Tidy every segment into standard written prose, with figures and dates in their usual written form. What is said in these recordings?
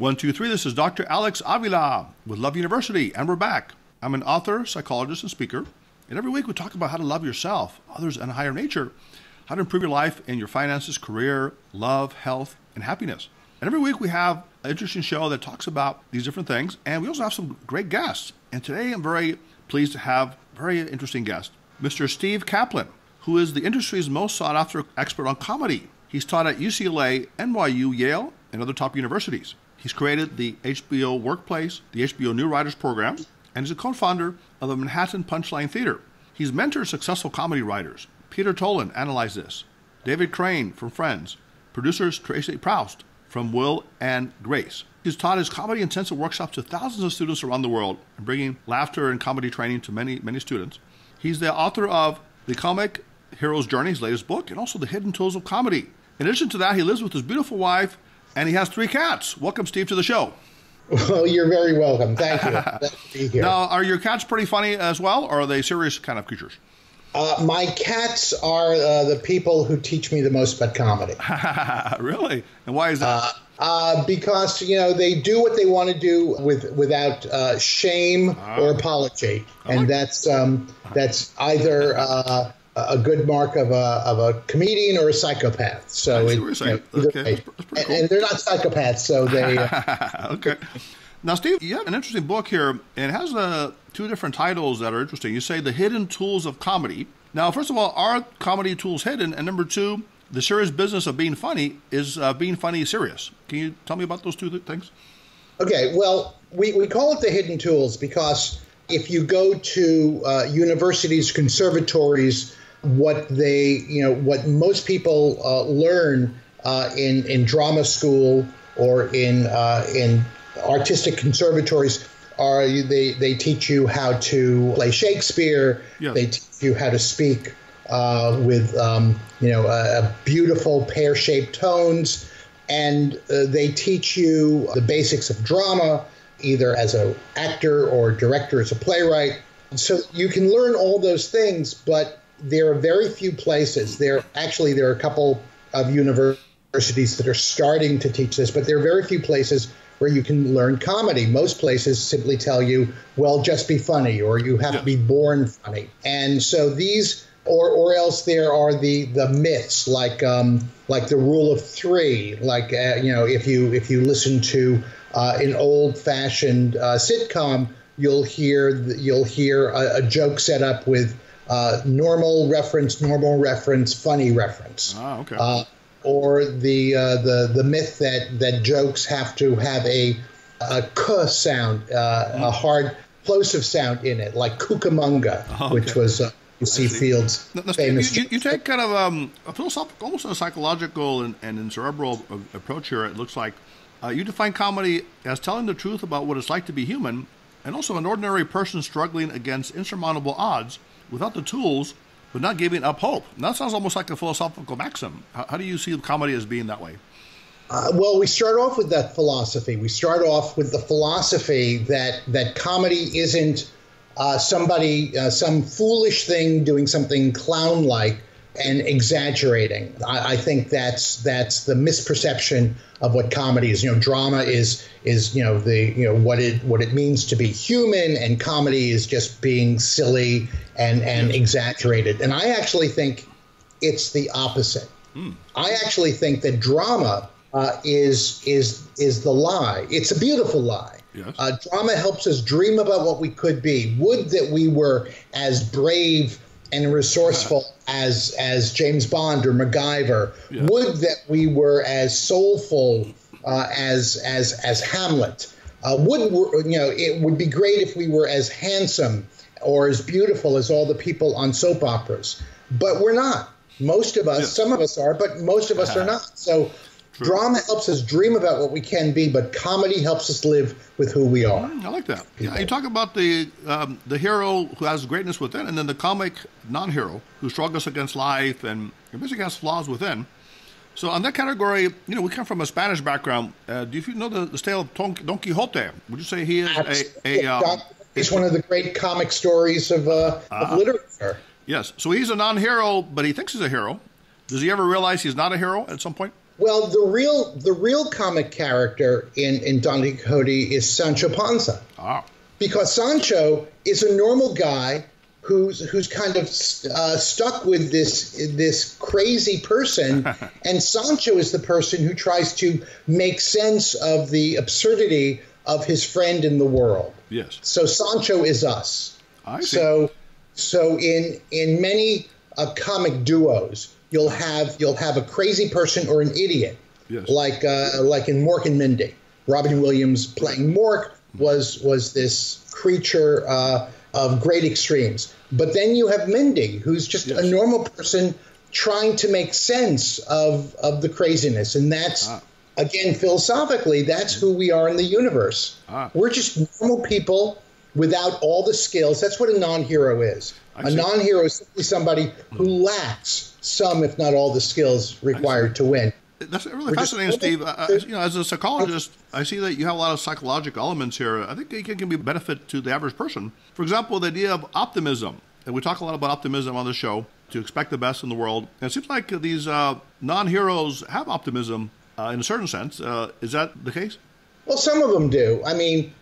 1, 2, 3, this is Dr. Alex Avila with Love University, and we're back. I'm an author, psychologist, and speaker, and every week we talk about how to love yourself, others, and higher nature, how to improve your life and your finances, career, love, health, and happiness. And every week we have an interesting show that talks about these different things, and we also have some great guests. And today I'm very pleased to have a very interesting guest, Mr. Steve Kaplan, who is the industry's most sought-after expert on comedy. He's taught at UCLA, NYU, Yale, and other top universities. He's created the HBO Workplace, the HBO New Writers Program, and he's a co-founder of the Manhattan Punchline Theater. He's mentored successful comedy writers, Peter Tolan, Analyze This, David Crane from Friends, producers Tracy Prowst from Will and Grace. He's taught his comedy-intensive workshops to thousands of students around the world, and bringing laughter and comedy training to many, many students. He's the author of The Comic Hero's Journey, his latest book, and also The Hidden Tools of Comedy. In addition to that, he lives with his beautiful wife, and he has 3 cats. Welcome, Steve, to the show. Well, you're very welcome. Thank you. Glad to be here. Now, are your cats pretty funny as well, or are they serious kind of creatures? My cats are the people who teach me the most about comedy. Really? And why is that? Because, you know, they do what they want to do without shame or apology. And that's either... a good mark of a comedian or a psychopath. So that's pretty cool. And they're not psychopaths, so they... Okay. Now, Steve, you have an interesting book here, and it has 2 different titles that are interesting. You say The Hidden Tools of Comedy. Now, first of all, are comedy tools hidden? And number 2, the serious business of being funny is being funny serious. Can you tell me about those 2 things? Okay, well, we call it The Hidden Tools because if you go to universities, conservatories, what most people learn in drama school or in artistic conservatories are they teach you how to play Shakespeare. Yeah. They teach you how to speak with beautiful pear-shaped tones, and they teach you the basics of drama, either as an actor or director, as a playwright. So you can learn all those things, but there are very few places. There are a couple of universities that are starting to teach this, but there are very few places where you can learn comedy. Most places simply tell you, well, just be funny, or you have to be born funny. And so these, or else there are the myths, like the rule of 3, like if you listen to an old-fashioned sitcom, you'll hear a joke set up with normal reference, funny reference. Okay. Or the myth that jokes have to have a k sound, a hard plosive sound in it, like Cucamonga, which was C. Fields' famous. You take kind of a philosophical, almost a psychological and cerebral approach here. It looks like you define comedy as telling the truth about what it's like to be human, and also an ordinary person struggling against insurmountable odds, without the tools, but not giving up hope. And that sounds almost like a philosophical maxim. How do you see comedy as being that way? Well, we start off with that philosophy. We start off with the philosophy that comedy isn't some foolish thing doing something clown-like and exaggerating. I think that's the misperception of what comedy is. Drama is what it means to be human, and comedy is just being silly and exaggerated. And I actually think it's the opposite. Mm. I actually think that drama is the lie. It's a beautiful lie. Yes. Drama helps us dream about what we could be. Would that we were as brave and resourceful as James Bond or MacGyver. Yeah. Would that we were as soulful as Hamlet. It would be great if we were as handsome or as beautiful as all the people on soap operas. But we're not. Most of us, some of us are, but most of us are not. So drama helps us dream about what we can be, but comedy helps us live with who we are. I like that. Yeah, you talk about the hero who has greatness within, and then the comic non-hero who struggles against life and basically has flaws within. So on that category, we come from a Spanish background. Do you know the tale of Don Quixote? Would you say he is it's one of the great comic stories of literature. Yes. So he's a non-hero, but he thinks he's a hero. Does he ever realize he's not a hero at some point? Well, the real comic character in Don Quixote is Sancho Panza. Oh. Because Sancho is a normal guy who's kind of stuck with this crazy person, and Sancho is the person who tries to make sense of the absurdity of his friend in the world. Yes. So Sancho is us. I see. So in many comic duos, you'll have a crazy person or an idiot. Yes. Like in Mork and Mindy, Robin Williams playing Mork was this creature of great extremes. But then you have Mindy, who's just yes. a normal person trying to make sense of the craziness, and that's again philosophically that's who we are in the universe. We're just normal people without all the skills. That's what a non-hero is. A non-hero is simply somebody who lacks some, if not all, the skills required to win. That's really fascinating, Steve. As a psychologist, I see that you have a lot of psychological elements here. I think it can be a benefit to the average person. For example, the idea of optimism. And we talk a lot about optimism on the show, to expect the best in the world. And it seems like these non-heroes have optimism in a certain sense. Is that the case? Well, some of them do. I mean,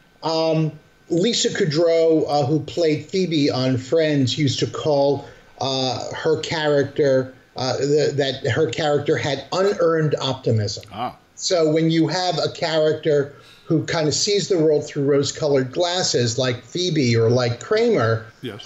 Lisa Kudrow, who played Phoebe on Friends, used to call her character... that her character had unearned optimism. So when you have a character who kind of sees the world through rose-colored glasses, like Phoebe or like Kramer, yes.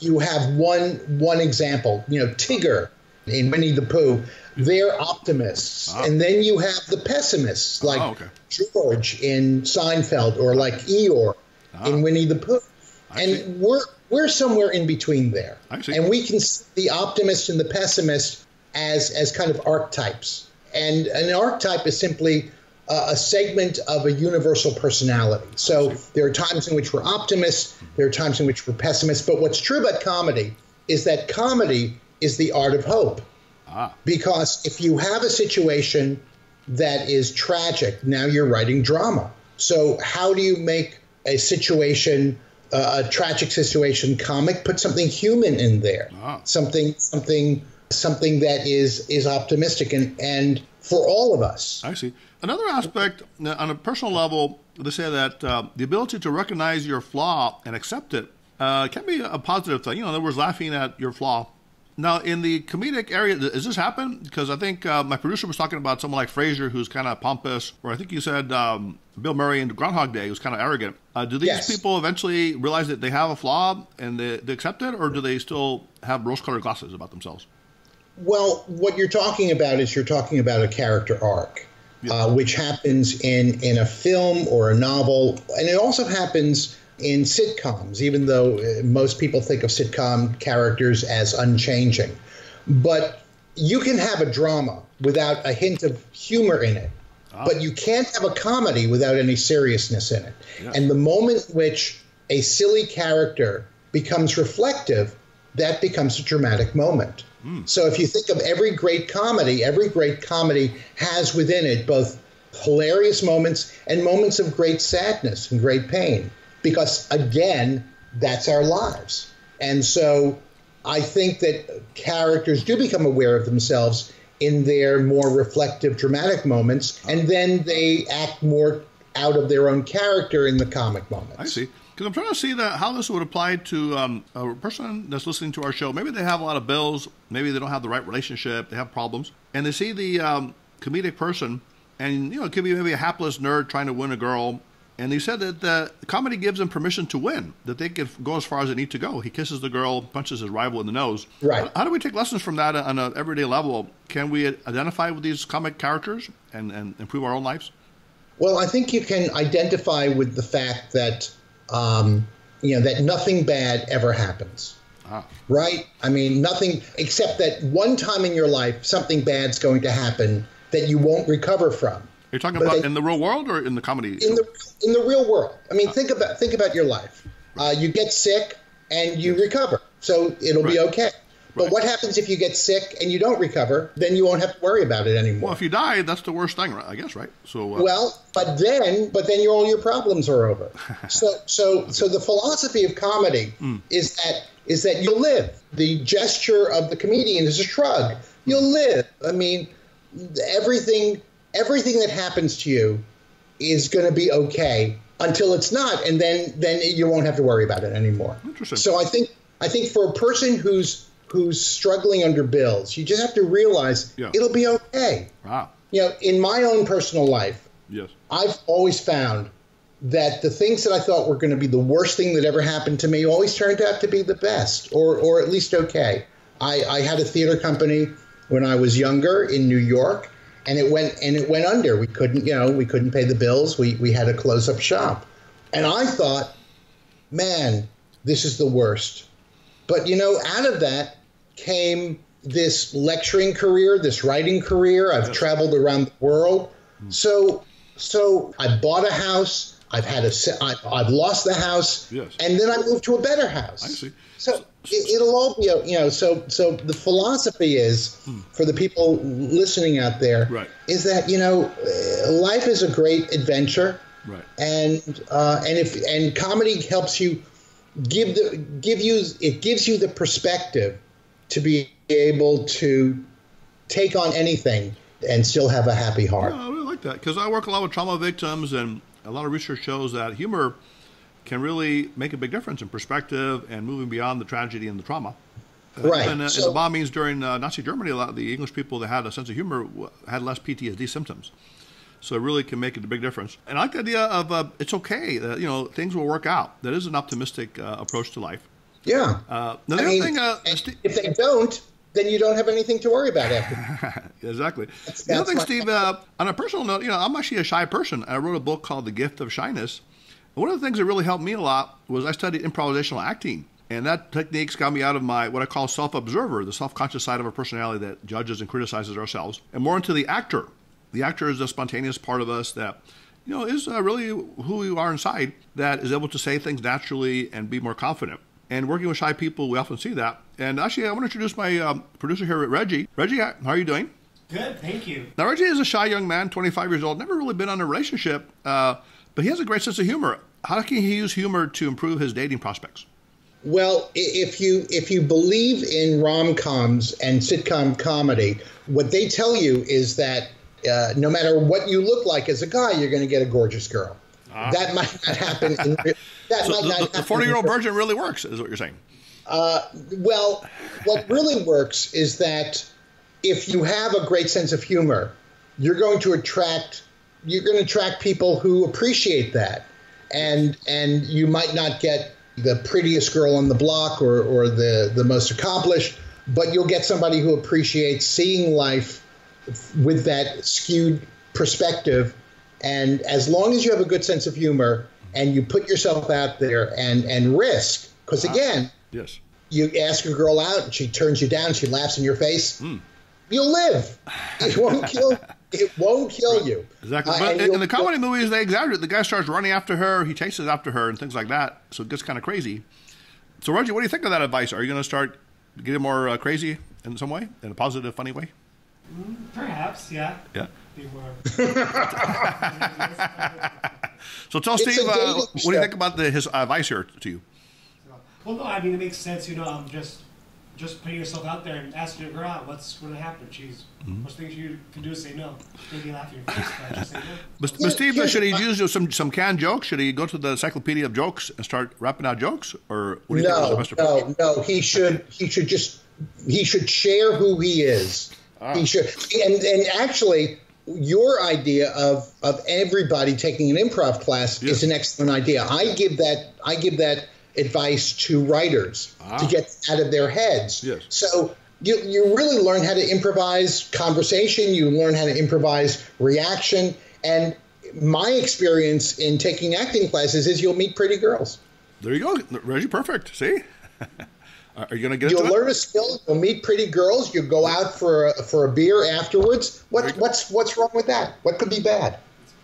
You have one example. You know, Tigger in Winnie the Pooh, they're optimists. And then you have the pessimists, like George in Seinfeld, or like Eeyore in Winnie the Pooh. And we're somewhere in between there. And we can see the optimist and the pessimist as kind of archetypes. And an archetype is simply a segment of a universal personality. So there are times in which we're optimists. There are times in which we're pessimists. But what's true about comedy is that comedy is the art of hope. Because if you have a situation that is tragic, now you're writing drama. So how do you make a situation... a tragic situation comic, put something human in there, something that is optimistic and for all of us. I see. Another aspect, on a personal level, they say that the ability to recognize your flaw and accept it can be a positive thing. You know, in other words, laughing at your flaw. Now, in the comedic area, does this happen? Because I think my producer was talking about someone like Frasier, who's kind of pompous, or I think you said Bill Murray in Groundhog Day, who's kind of arrogant. Do these yes. people eventually realize that they have a flaw and they accept it, or do they still have rose-colored glasses about themselves? Well, what you're talking about is a character arc, which happens in a film or a novel, and it also happens in sitcoms, even though most people think of sitcom characters as unchanging. But you can have a drama without a hint of humor in it, but you can't have a comedy without any seriousness in it. And the moment in which a silly character becomes reflective, that becomes a dramatic moment. So if you think of every great comedy has within it both hilarious moments and moments of great sadness and great pain. Because, again, that's our lives. And so I think that characters do become aware of themselves in their more reflective, dramatic moments, and then they act more out of their own character in the comic moments. I see. Because I'm trying to see how this would apply to a person that's listening to our show. Maybe they have a lot of bills. Maybe they don't have the right relationship. They have problems. And they see the comedic person, and, you know, it could be maybe a hapless nerd trying to win a girl. And he said that the comedy gives him permission to win, that they can go as far as they need to go. He kisses the girl, punches his rival in the nose. Right. How do we take lessons from that on an everyday level? Can we identify with these comic characters and improve our own lives? Well, I think you can identify with the fact that, that nothing bad ever happens. Right? I mean, nothing except that one time in your life, something bad's going to happen that you won't recover from. You're talking about in the real world or in the comedy? In the real world. I mean, think about your life. You get sick and you recover, so it'll be okay. But what happens if you get sick and you don't recover? Then you won't have to worry about it anymore. Well, if you die, that's the worst thing, I guess, right? So well, but then all your problems are over. So the philosophy of comedy is that you live. The gesture of the comedian is a shrug. You'll live. I mean. everything that happens to you is going to be okay until it's not, and then you won't have to worry about it anymore. Interesting. So I think for a person who's struggling under bills, you just have to realize it'll be okay. Wow. You know, in my own personal life, I've always found that the things that I thought were going to be the worst thing that ever happened to me always turned out to be the best, or at least okay. I had a theater company when I was younger in New York, and it went under. We couldn't pay the bills. We had to close up shop, and I thought, man, this is the worst. But you know, out of that came this lecturing career, this writing career. I've traveled around the world, so I bought a house. I've lost the house, and then I moved to a better house. I see. So it'll all be, you know. So the philosophy is for the people listening out there is that, you know, life is a great adventure, and comedy helps you gives you the perspective to be able to take on anything and still have a happy heart. Yeah, I really like that, because I work a lot with trauma victims, and a lot of research shows that humor can really make a big difference in perspective and moving beyond the tragedy and the trauma. Right. And in the bombings during Nazi Germany, a lot of the English people that had a sense of humor had less PTSD symptoms. So it really can make a big difference. And I like the idea of it's okay. You know, things will work out. That is an optimistic approach to life. Yeah. If they don't, then you don't have anything to worry about after. Exactly. The other thing, Steve, on a personal note, you know, I'm actually a shy person. I wrote a book called The Gift of Shyness. And one of the things that really helped me a lot was I studied improvisational acting. And that technique got me out of my, what I call self-observer, the self-conscious side of our personality that judges and criticizes ourselves, and more into the actor. The actor is the spontaneous part of us that, you know, is really who you are inside, that is able to say things naturally and be more confident. And working with shy people, we often see that. And actually, I want to introduce my producer here, Reggie. Reggie, how are you doing? Good, thank you. Now, Reggie is a shy young man, 25 years old, never really been in a relationship, but he has a great sense of humor. How can he use humor to improve his dating prospects? Well, if you believe in rom-coms and sitcom comedy, what they tell you is that no matter what you look like as a guy, you're going to get a gorgeous girl. That might not happen. The 40-year-old version really works, is what you're saying. Well, what really works is that if you have a great sense of humor, you're going to attract people who appreciate that, and you might not get the prettiest girl on the block or the most accomplished, but you'll get somebody who appreciates seeing life with that skewed perspective. And as long as you have a good sense of humor and you put yourself out there and risk, because again, you ask a girl out and she turns you down, she laughs in your face, you'll live. It won't kill you. Exactly. But in the comedy movies, they exaggerate. The guy starts running after her, he chases after her, and things like that. So it gets kind of crazy. So Reggie, what do you think of that advice? Are you going to start getting more crazy in some way, in a positive, funny way? Perhaps, yeah. Yeah. So tell Steve, what do you think about his advice here to you? Well, no, I mean, it makes sense, you know, just putting yourself out there and asking your girl out, what's going to happen? She's, first thing you can do is say no. Maybe laugh in your face, but just say no. But Steve, should he use some canned jokes? Should he go to the encyclopedia of jokes and start rapping out jokes? Or what do you think is the best approach? No, he should share who he is. He should, and actually, your idea of everybody taking an improv class is an excellent idea. I give that advice to writers to get out of their heads. Yes. So you really learn how to improvise conversation. You learn how to improvise reaction. And my experience in taking acting classes is you'll meet pretty girls. There you go, Reggie. Perfect. See. Are you gonna get? You'll learn a skill. You'll meet pretty girls. You go out for a beer afterwards. What's wrong with that? What could be bad?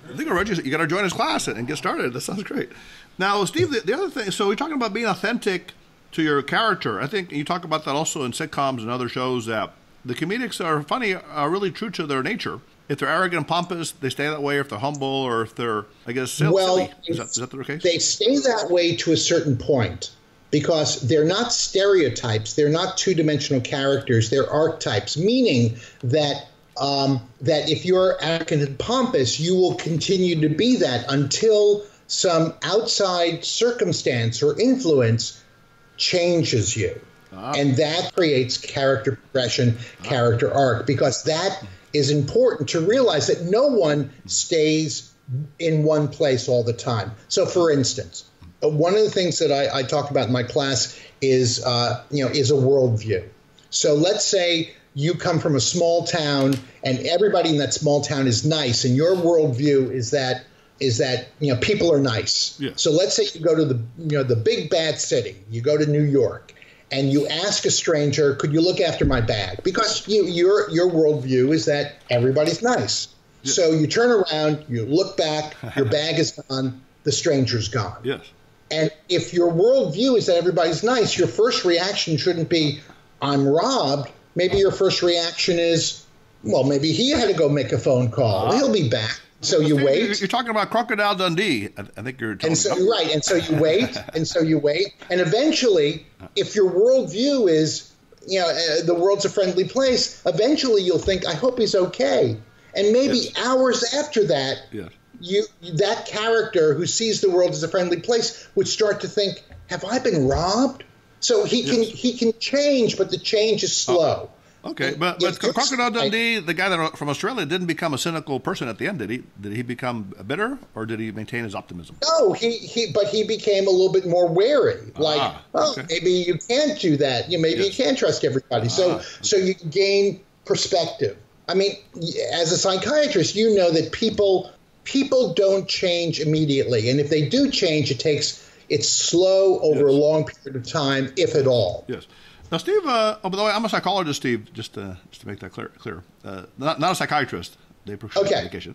I think Reggie, you got to join his class and get started. That sounds great. Now, Steve, the other thing. So we're talking about being authentic to your character. I think you talk about that also in sitcoms and other shows that the comedics are funny are really true to their nature. If they're arrogant and pompous, they stay that way. If they're humble, or if they're, I guess, silly. Well, is that the case? They stay that way to a certain point. Because they're not stereotypes, they're not two-dimensional characters, they're archetypes, meaning that that if you're arrogant and pompous, you will continue to be that until some outside circumstance or influence changes you. Ah. And that creates character progression, character arc, because that is important to realize that no one stays in one place all the time. So, for instance, one of the things that I talk about in my class is, is a worldview. So let's say you come from a small town and everybody in that small town is nice, and your worldview is that people are nice. Yeah. So let's say you go to the big bad city, you go to New York, and you ask a stranger, could you look after my bag? Because your worldview is that everybody's nice. Yes. So you turn around, you look back, your bag is gone, the stranger's gone. Yes. And if your worldview is that everybody's nice, your first reaction shouldn't be, I'm robbed. Maybe your first reaction is, well, maybe he had to go make a phone call. He'll be back. So you wait. You're talking about Crocodile Dundee. I think you're talking right. And so you wait. And eventually, if your worldview is, the world's a friendly place, eventually you'll think, I hope he's okay. And maybe hours after that, that character who sees the world as a friendly place would start to think, have I been robbed? So he can change, but the change is slow. Okay, but Crocodile Dundee, the guy that from Australia, didn't become a cynical person at the end, did he? Did he become bitter, or did he maintain his optimism? No, he became a little bit more wary. Like, maybe you can't do that. You can't trust everybody. So you gain perspective. I mean, as a psychiatrist, you know that people don't change immediately, and if they do change, it's slow over a long period of time, if at all. Yes. Now, Steve, by the way, I'm a psychologist, Steve, just to make that clear. Not a psychiatrist. They prescribe medication.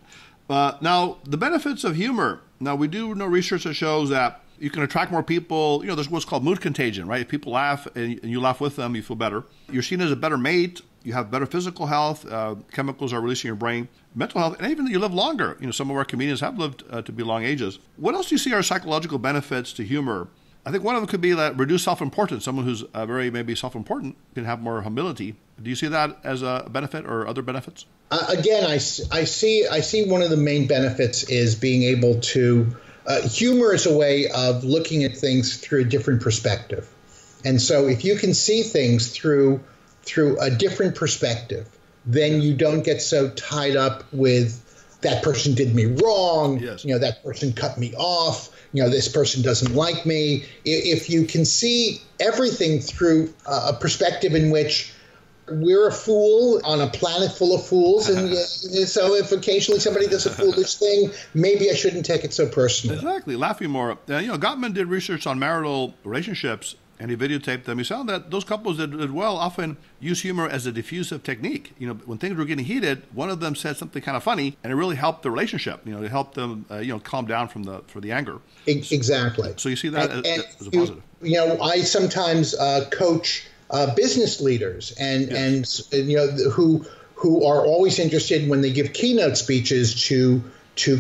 Now, the benefits of humor. Now, we do know research that shows that you can attract more people. There's what's called mood contagion, right? If people laugh and you laugh with them, you feel better. You're seen as a better mate. You have better physical health. Chemicals are released in your brain. Mental health, and even you live longer. Some of our comedians have lived to be long ages. What else do you see are psychological benefits to humor? I think one of them could be that reduce self-importance. Someone who's very maybe self-important can have more humility. Do you see that as a benefit or other benefits? Again, I see one of the main benefits is being able to humor is a way of looking at things through a different perspective. And so if you can see things through a different perspective, then you don't get so tied up with that person did me wrong, that person cut me off, this person doesn't like me. If you can see everything through a perspective in which we're a fool on a planet full of fools, and so if occasionally somebody does a foolish thing, maybe I shouldn't take it so personally. Exactly, laughing more. Gottman did research on marital relationships, and he videotaped them. He found that those couples that did well often use humor as a diffusive technique. When things were getting heated, one of them said something kind of funny, and it really helped the relationship. It helped them, calm down from the anger. Exactly. So you see that as a positive. I sometimes coach business leaders, who are always interested when they give keynote speeches to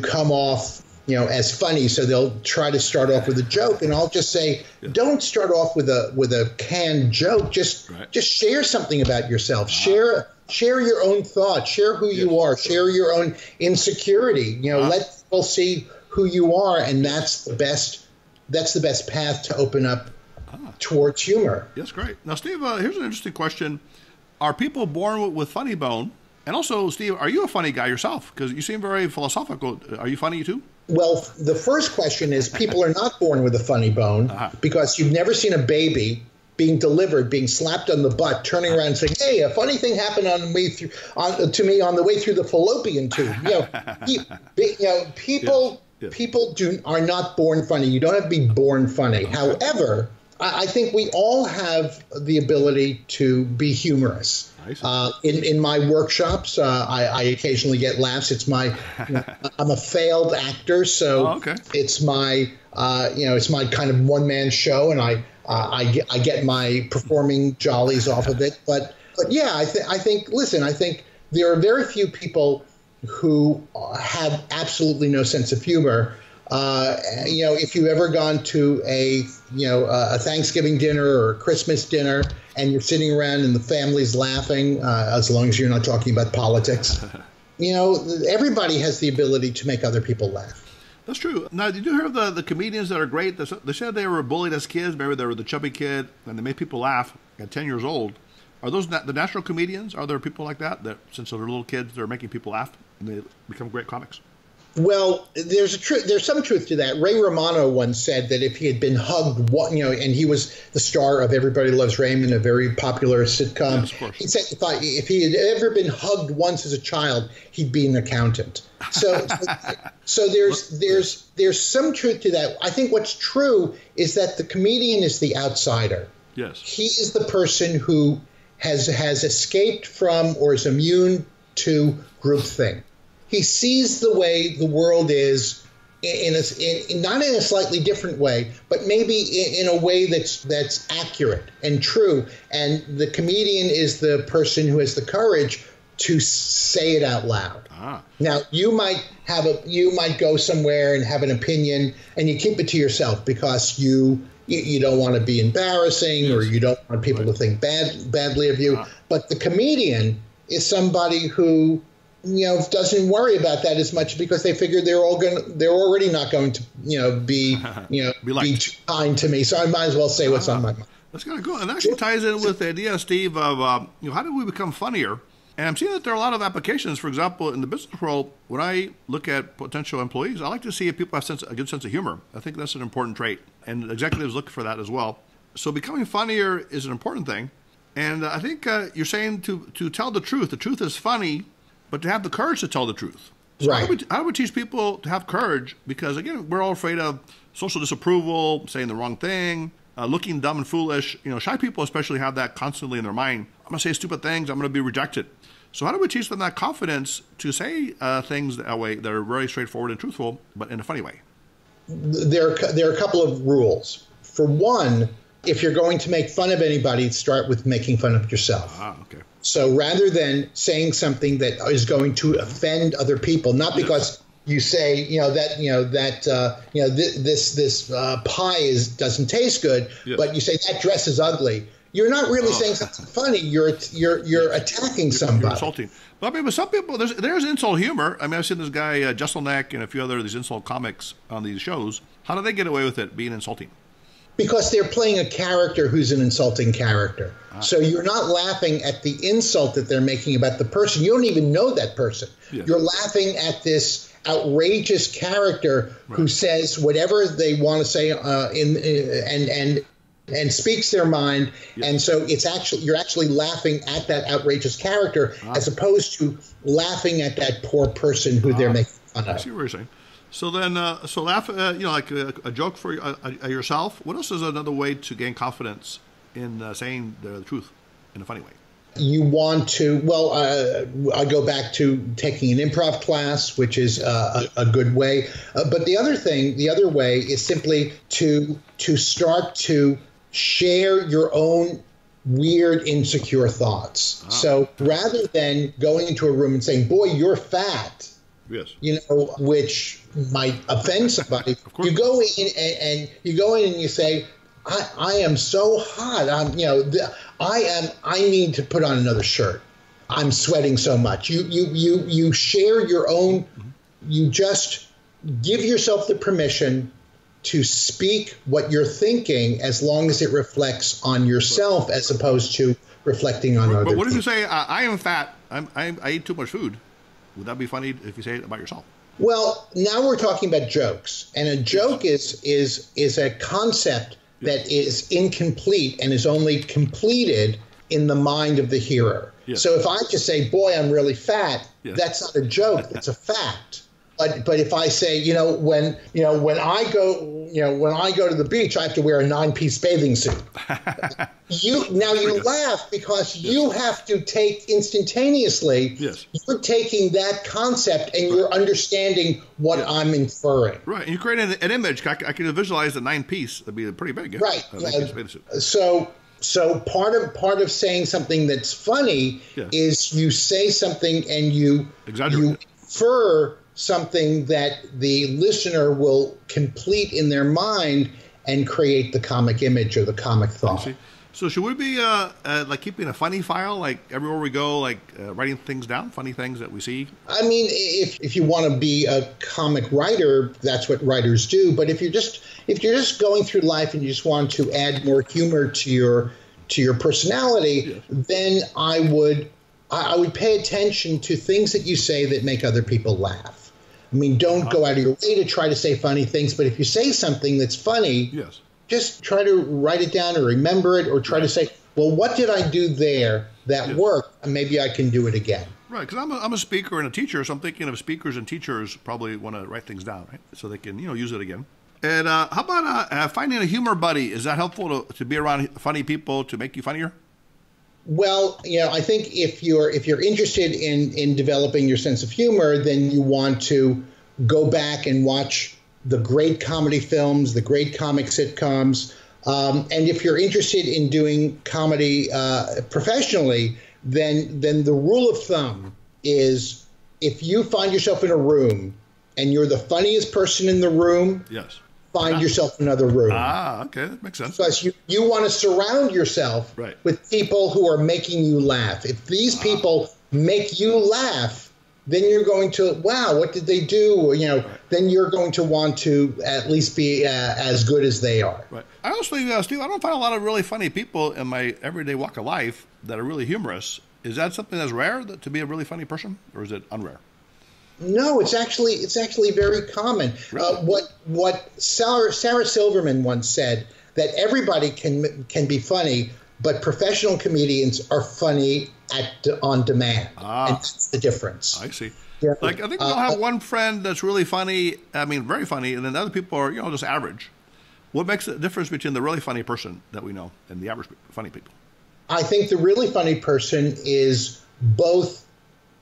come off as funny, so they'll try to start off with a joke, and I'll just say, don't start off with a canned joke. Just share something about yourself. Share your own thoughts. Share who you are. Share your own insecurity. Let people see who you are, and that's the best. That's the best path to open up towards humor. That's great. Now, Steve, here's an interesting question: are people born with funny bone? And also, Steve, are you a funny guy yourself? Because you seem very philosophical. Are you funny too? Well, the first question is people are not born with a funny bone because you've never seen a baby being delivered, being slapped on the butt, turning around and saying, hey, a funny thing happened to me on the way through the fallopian tube. People are not born funny. You don't have to be born funny. However, I think we all have the ability to be humorous. In my workshops, I occasionally get laughs. It's my I'm a failed actor, so it's my it's my kind of one-man show, and I get my performing jollies off of it. But yeah, I think there are very few people who have absolutely no sense of humor. If you've ever gone to a Thanksgiving dinner or a Christmas dinner and you're sitting around and the family's laughing, as long as you're not talking about politics, everybody has the ability to make other people laugh. That's true. Now, did you hear of the comedians that are great? They said they were bullied as kids. Maybe they were the chubby kid, and they made people laugh at 10 years old. Are those the natural comedians? Are there people like that since they're little kids, they're making people laugh and they become great comics? Well, there's some truth to that. Ray Romano once said that if he had been hugged, and he was the star of Everybody Loves Raymond, a very popular sitcom. Yes, of course. He said if he had ever been hugged once as a child, he'd be an accountant. So there's some truth to that. I think what's true is that the comedian is the outsider. Yes. He is the person who has escaped from or is immune to groupthink. He sees the way the world is, not in a slightly different way, but maybe in a way that's accurate and true. And the comedian is the person who has the courage to say it out loud. Ah. Now you might go somewhere and have an opinion, and you keep it to yourself because you don't want to be embarrassing. Yes. Or you don't want people to think badly of you. Ah. But the comedian is somebody who doesn't worry about that as much because they figure they're already not going to be too kind to me, so I might as well say what's on my mind. That's kind of cool, and actually ties in with the idea, Steve, of how do we become funnier? And I'm seeing that there are a lot of applications. For example, in the business world, when I look at potential employees, I like to see if people have a good sense of humor. I think that's an important trait, and executives look for that as well. So becoming funnier is an important thing, and I think you're saying to tell the truth. The truth is funny. But to have the courage to tell the truth. So right. I would teach people to have courage because, again, we're all afraid of social disapproval, saying the wrong thing, looking dumb and foolish. Shy people especially have that constantly in their mind. I'm going to say stupid things. I'm going to be rejected. So how do we teach them that confidence to say things that way that are very straightforward and truthful, but in a funny way? There are a couple of rules. For one, if you're going to make fun of anybody, start with making fun of yourself. Ah, okay. So rather than saying something that is going to offend other people, not because you say, this pie doesn't taste good, yes. But you say that dress is ugly. You're not really saying something funny. You're attacking somebody. You're insulting. But I mean, with some people, there's insult humor. I mean, I've seen this guy Jesselneck and a few other of these insult comics on these shows. How do they get away with it being insulting? Because they're playing a character who's an insulting character. Ah. So you're not laughing at the insult that they're making about the person. You don't even know that person. Yeah. You're laughing at this outrageous character who says whatever they want to say and speaks their mind. Yeah. And so it's actually you're actually laughing at that outrageous character as opposed to laughing at that poor person who they're making fun of. I see what you're saying. So then, laugh, like a joke for yourself. What else is another way to gain confidence in saying the truth in a funny way? You want to, I go back to taking an improv class, which is a good way. But the other way is simply to start to share your own weird, insecure thoughts. Ah. So rather than going into a room and saying, boy, you're fat. Yes. Which might offend somebody. Of course. You go in and you say, I am so hot. I need to put on another shirt. I'm sweating so much. You share your own. You just give yourself the permission to speak what you're thinking, as long as it reflects on yourself, as opposed to reflecting on others. But what if you say, I am fat. I eat too much food. Would that be funny if you say it about yourself? Well, now we're talking about jokes, and a joke is a concept that is incomplete and is only completed in the mind of the hearer. Yes. So if I just say, "Boy, I'm really fat," that's not a joke; that's a fact. But if I say, when I go to the beach, I have to wear a 9-piece bathing suit. You laugh because you have to take instantaneously. Yes. You're taking that concept and you're understanding what I'm inferring. Right, and you create an image. I can visualize a 9-piece. That'd be pretty big. Right. So part of saying something that's funny is you say something and you exaggerate. something that the listener will complete in their mind and create the comic image or the comic thought. So should we be like keeping a funny file, like everywhere we go, like writing things down, funny things that we see? I mean, if you want to be a comic writer, that's what writers do. But if you're just going through life and you just want to add more humor to your personality, yes, then I would pay attention to things that you say that make other people laugh. I mean, don't go out of your way to try to say funny things, but if you say something that's funny, yes, just try to write it down or remember it, or try to say, well, what did I do there that worked? And maybe I can do it again. Right, because I'm a speaker and a teacher, so I'm thinking of speakers and teachers probably want to write things down, right? So they can, use it again. And how about finding a humor buddy? Is that helpful to be around funny people to make you funnier? Well, I think if you're interested in developing your sense of humor, then you want to go back and watch the great comedy films, the great comic sitcoms. And if you're interested in doing comedy professionally, then the rule of thumb is if you find yourself in a room and you're the funniest person in the room, yes, find yourself another room. Ah, okay, that makes sense. Plus, you want to surround yourself with people who are making you laugh. If these people make you laugh, then you're going to, wow, what did they do? Then you're going to want to at least be as good as they are. Right. I also, Steve, I don't find a lot of really funny people in my everyday walk of life that are really humorous. Is that something that's rare, to be a really funny person, or is it unrare? No, it's actually very common. Really? What Sarah Silverman once said, that everybody can be funny, but professional comedians are funny on demand, and that's the difference. I see. Yeah. Like, I think we all have one friend that's really funny, I mean, very funny, and then other people are, just average. What makes the difference between the really funny person that we know and the average funny people? I think the really funny person is both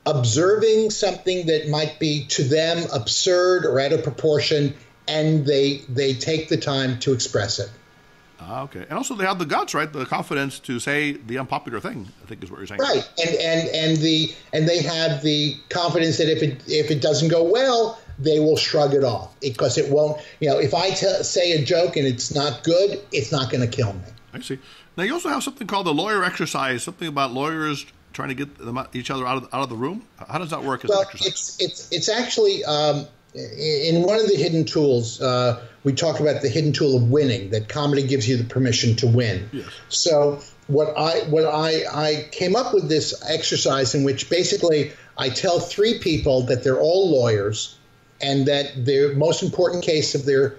observing something that might be to them absurd or out of proportion, and they take the time to express it. Okay. And also they have the guts, right? The confidence to say the unpopular thing, I think is what you're saying. Right. And they have the confidence that if it doesn't go well, they will shrug it off because it won't, if I say a joke and it's not good, it's not going to kill me. I see. Now you also have something called the lawyer exercise, something about lawyers trying to get each other out of the room. How does that work as an exercise? It's actually, in one of the hidden tools, we talk about the hidden tool of winning, that comedy gives you the permission to win. Yes. So what I came up with this exercise in which basically I tell three people that they're all lawyers and that the most important case of their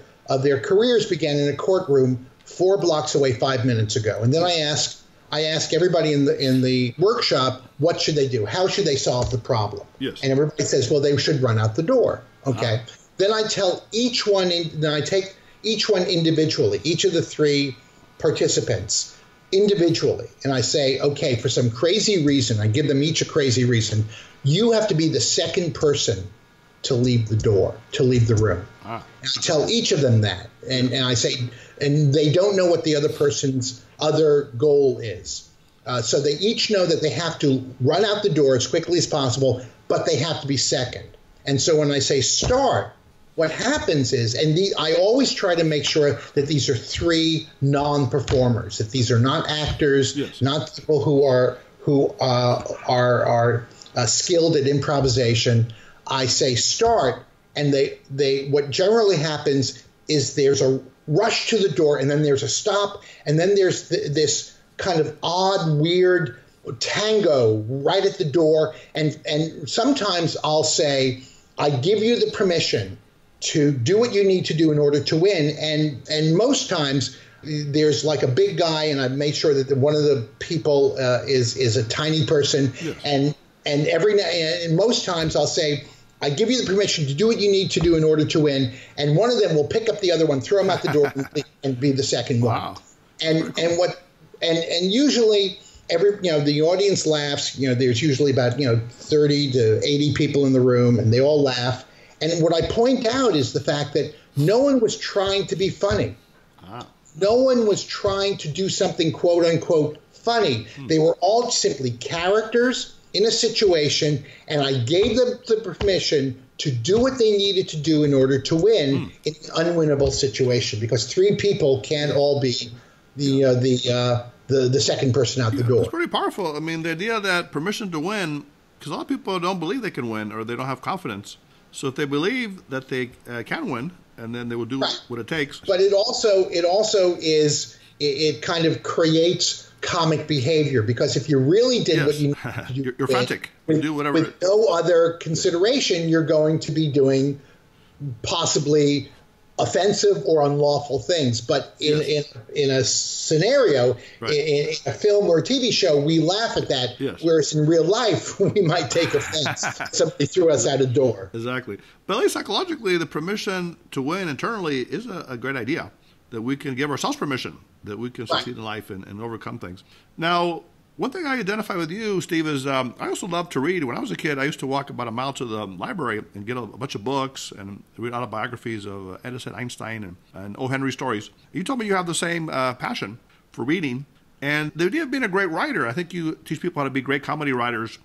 careers began in a courtroom 4 blocks away 5 minutes ago. And then I ask everybody in the workshop, what should they do? How should they solve the problem? Yes. And everybody says, well, they should run out the door. Okay. Then I tell each one, then I take each one individually, each of the 3 participants individually, and I say, okay, for some crazy reason, I give them each a crazy reason, you have to be the second person to leave the door, to leave the room. And I tell each of them that, and I say, and they don't know what the other person's other goal is. So they each know that they have to run out the door as quickly as possible, but they have to be second. And so when I say start, what happens is, I always try to make sure that these are 3 non-performers, that these are not actors, yes, not people who are skilled at improvisation. I say start, and what generally happens is there's a rush to the door, and then there's a stop, and then there's this kind of odd, weird tango right at the door, and sometimes I'll say, I give you the permission to do what you need to do in order to win, and most times there's like a big guy, and I make sure that one of the people is a tiny person, yes, and most times I'll say, I give you the permission to do what you need to do in order to win, and one of them will pick up the other one, throw him out the door, and be the second one, and usually, the audience laughs. There's usually about 30 to 80 people in the room, and they all laugh. And what I point out is the fact that no one was trying to be funny. No one was trying to do something quote unquote funny. They were all simply characters in a situation, and I gave them the permission to do what they needed to do in order to win in an unwinnable situation, because three people can't all be the second person out the door. It's pretty powerful. I mean, the idea that permission to win, because a lot of people don't believe they can win or they don't have confidence. So if they believe that they can win, and then they will do what it takes. But it kind of creates comic behavior, because if you really did what you needed to do, you're frantic. You do whatever with no other consideration, you're going to be doing possibly offensive or unlawful things. But in a scenario, in a film or a TV show, we laugh at that, whereas in real life, we might take offense. Somebody threw us out a door. Exactly. But at least psychologically, the permission to win internally is a great idea, that we can give ourselves permission, that we can succeed in life and overcome things. Now, one thing I identify with you, Steve, is I also love to read. When I was a kid, I used to walk about a mile to the library and get a bunch of books and read autobiographies of Edison, Einstein, and O. Henry stories. You told me you have the same passion for reading. And the idea of being a great writer, I think you teach people how to be great comedy writers.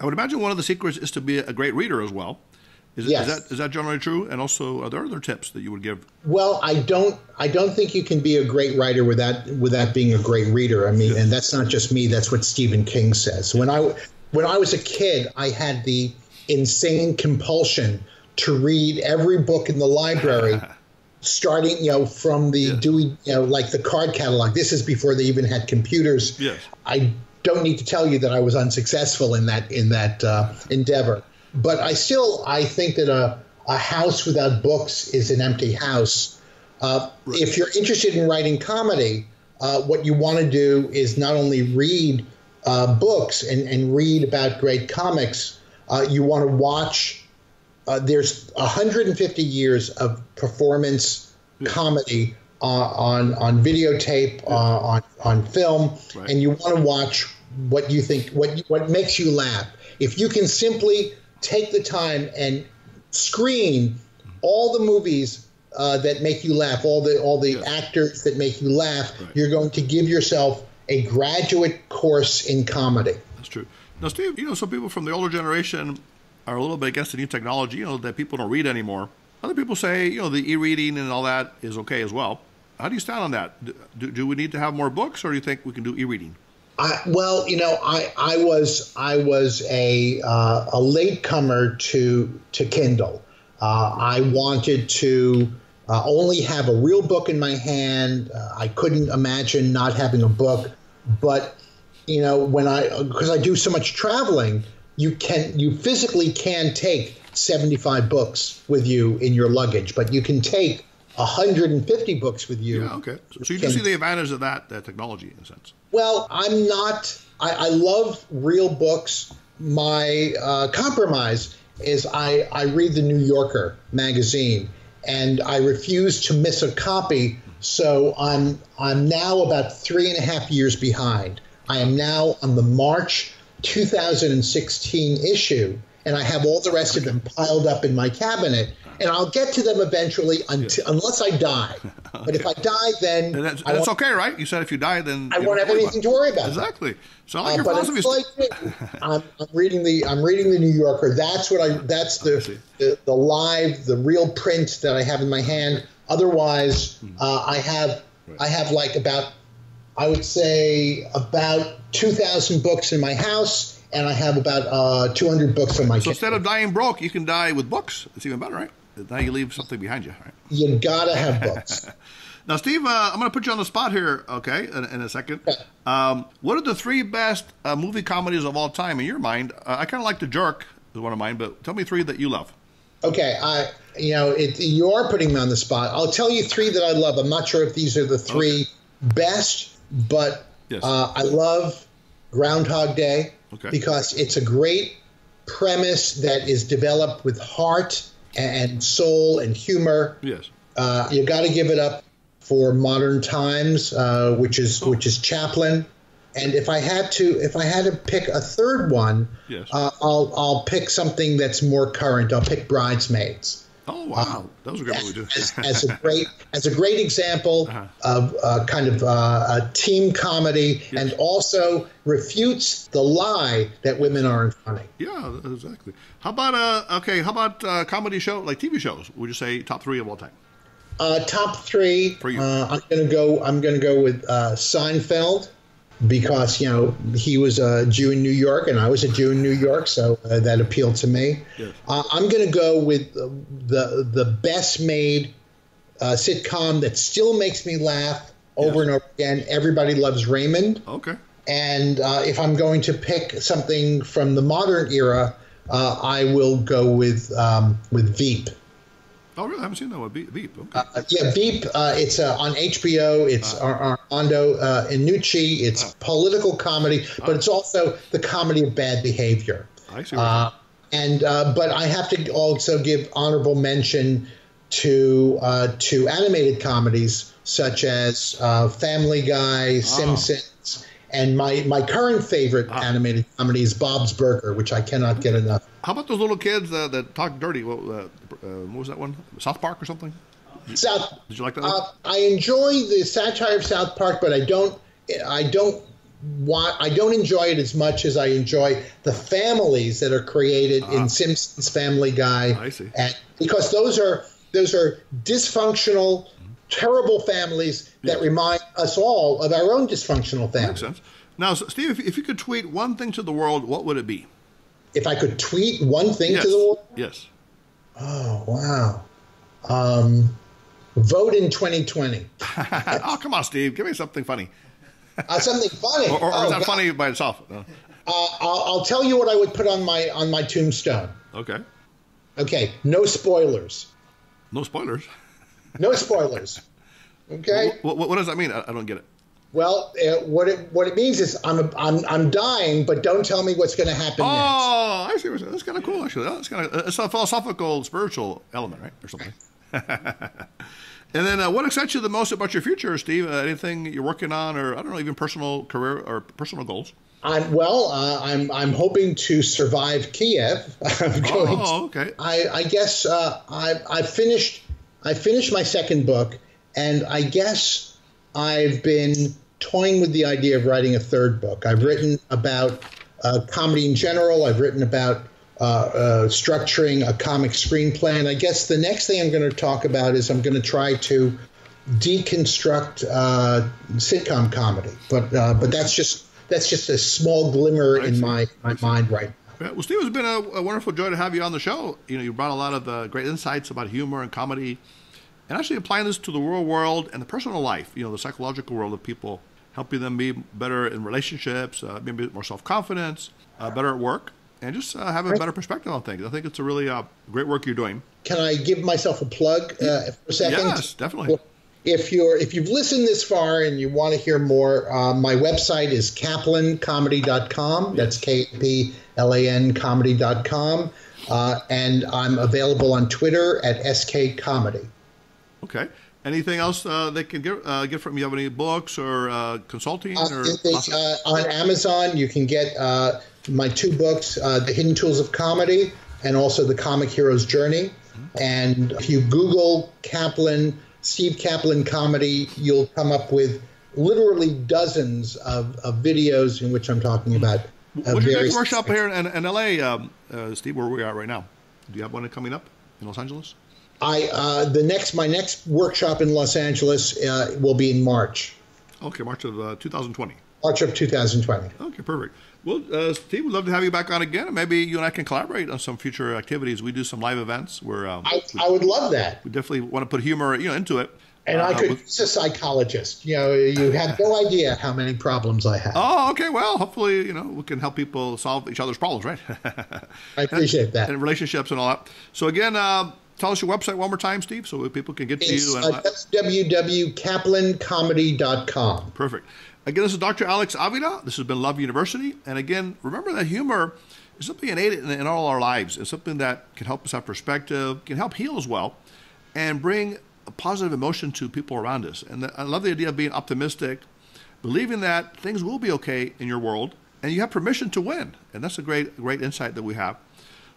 I would imagine one of the secrets is to be a great reader as well. Is that generally true? And also, are there other tips that you would give? Well, I don't think you can be a great writer without being a great reader. I mean, and that's not just me. That's what Stephen King says. When I was a kid, I had the insane compulsion to read every book in the library, starting from the Dewey, like the card catalog. This is before they even had computers. Yes. I don't need to tell you that I was unsuccessful in that endeavor. But I think that a house without books is an empty house. If you're interested in writing comedy, what you want to do is not only read books and read about great comics, you want to watch. There's 150 years of performance comedy on videotape, on film, and you want to watch what you think, what makes you laugh. If you can simply take the time and screen all the movies that make you laugh, all the actors that make you laugh, you're going to give yourself a graduate course in comedy. That's true. Now, Steve, some people from the older generation are a little bit against the new technology, that people don't read anymore. Other people say, the e-reading and all that is okay as well. How do you stand on that? Do we need to have more books, or do you think we can do e-reading? I was a latecomer to Kindle. I wanted to only have a real book in my hand. I couldn't imagine not having a book. But because I do so much traveling, you physically can take 75 books with you in your luggage, but you can take 150 books with you. Yeah, okay. So you do see the advantage of that technology in a sense. Well, I'm not. I love real books. My compromise is I read The New Yorker magazine, and I refuse to miss a copy. So I'm now about 3.5 years behind. I am now on the March 2016 issue, and I have all the rest of them piled up in my cabinet. And I'll get to them eventually, unless I die. But if I die, then that's okay, right? You said if you die, then I won't have anything to worry about. Exactly. So your philosophy is I'm reading the New Yorker. That's what I. That's the live, the real print that I have in my hand. Otherwise, I have like about, I would say about 2,000 books in my house. And I have about 200 books in my cabinet. So instead of dying broke, you can die with books. It's even better, right? Now you leave something behind you. Right? You got to have books. Now, Steve, I'm going to put you on the spot here, okay, in a second. Okay. What are the three best movie comedies of all time in your mind? I kind of like The Jerk is one of mine, but tell me three that you love. Okay. You are putting me on the spot. I'll tell you three that I love. I'm not sure if these are the three best, but I love Groundhog Day. Okay. Because it's a great premise that is developed with heart and soul and humor. Yes, you got to give it up for Modern Times, which is Chaplin. And if I had to pick a third one, I'll pick something that's more current. I'll pick Bridesmaids. Oh wow, those are good. As a great example of kind of a team comedy, yes. And also refutes the lie that women aren't funny. Yeah, exactly. How about comedy show like TV shows? Would you say top three of all time? Top three. For you. I'm gonna go with Seinfeld. Because, you know, he was a Jew in New York and I was a Jew in New York, so that appealed to me. Yes. I'm going to go with the best made sitcom that still makes me laugh over and over again, Everybody Loves Raymond. Okay. And if I'm going to pick something from the modern era, I will go with Veep. Oh, really? I haven't seen that one. Veep. Okay. Veep. It's on HBO. It's Armando Iannucci. It's political comedy, but it's also the comedy of bad behavior. I see. But I have to also give honorable mention to animated comedies such as Family Guy, Simpsons, and my current favorite animated comedy is Bob's Burger, which I cannot get enough. How about those little kids that talk dirty? What was that one? South Park or something? Did you like that one? I enjoy the satire of South Park, but I don't enjoy it as much as I enjoy the families that are created in Simpsons, Family Guy. I see. Because those are dysfunctional, terrible families that remind us all of our own dysfunctional families. Makes sense. Now, Steve, if you could tweet one thing to the world, what would it be? If I could tweet one thing to the world? Yes. Oh, wow. Vote in 2020. Oh, come on, Steve. Give me something funny. Something funny. Or is that funny by itself? No. I'll tell you what I would put on my tombstone. Okay. Okay. No spoilers. No spoilers? No spoilers. Okay. What does that mean? I don't get it. Well, what it means is I'm dying, but don't tell me what's going to happen next. Oh, I see. That's kind of cool, actually. That's kind of a philosophical, spiritual element, right, or something. And then, what excites you the most about your future, Steve? Anything you're working on, or I don't know, even personal career or personal goals? I'm hoping to survive Kiev. Okay. I guess I finished my second book, and I guess I've been toying with the idea of writing a third book. I've written about comedy in general. I've written about structuring a comic screenplay. And I guess the next thing I'm going to talk about is I'm going to try to deconstruct sitcom comedy. But that's just a small glimmer in my mind right now. Well, Steve, it's been a wonderful joy to have you on the show. You know, you brought a lot of great insights about humor and comedy, and actually applying this to the real world and the personal life, you know, the psychological world of people, helping them be better in relationships, maybe more self-confidence, better at work, and just have a better perspective on things. I think it's a really great work you're doing. Can I give myself a plug for a second? Yes, definitely. Well, if you've listened this far and you want to hear more, my website is KaplanComedy.com. That's KaplanComedy.com. And I'm available on Twitter at SKComedy. Okay. Anything else they can get from you? Have any books or consulting? On Amazon, you can get my two books, The Hidden Tools of Comedy and also The Comic Hero's Journey. And if you Google Kaplan, Steve Kaplan Comedy, you'll come up with literally dozens of videos in which I'm talking about. What's your next workshop here in L.A., Steve, where we are right now? Do you have one coming up in Los Angeles? My next workshop in Los Angeles will be in March. Okay, March of 2020. March of 2020. Okay, perfect. Well, Steve, we'd love to have you back on again, and maybe you and I can collaborate on some future activities. We do some live events where I would love that. We definitely want to put humor, you know, into it. And I could use a psychologist. You know, you have no idea how many problems I have. Oh, okay. Well, hopefully, you know, we can help people solve each other's problems, right? I appreciate that. And relationships and all that. So again, tell us your website one more time, Steve, so people can get to you. It's www.KaplanComedy.com. Perfect. Again, this is Dr. Alex Avila. This has been Love University. And again, remember that humor is something innate in all our lives. It's something that can help us have perspective, can help heal as well, and bring a positive emotion to people around us. And I love the idea of being optimistic, believing that things will be okay in your world, and you have permission to win. And that's a great insight that we have.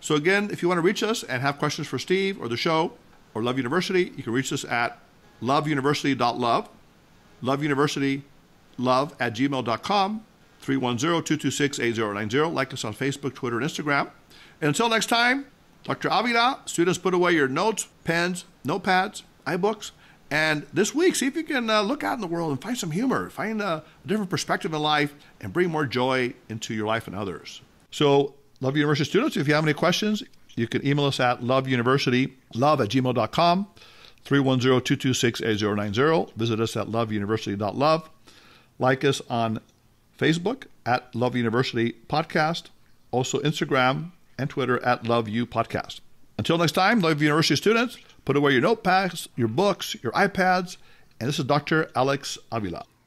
So again, if you want to reach us and have questions for Steve or the show or Love University, you can reach us at loveuniversity.love, loveuniversitylove@gmail.com, 310-226-8090. Like us on Facebook, Twitter, and Instagram. And until next time, Dr. Avila, students, put away your notes, pens, notepads, iBooks. And this week, see if you can look out in the world and find some humor, find a different perspective in life, and bring more joy into your life and others. So, Love University students, if you have any questions, you can email us at loveuniversitylove@gmail.com, 310-226-8090. Visit us at loveuniversity.love. Like us on Facebook at Love University Podcast, also Instagram and Twitter at LoveU Podcast. Until next time, Love University students, put away your notepads, your books, your iPads, and this is Dr. Alex Avila.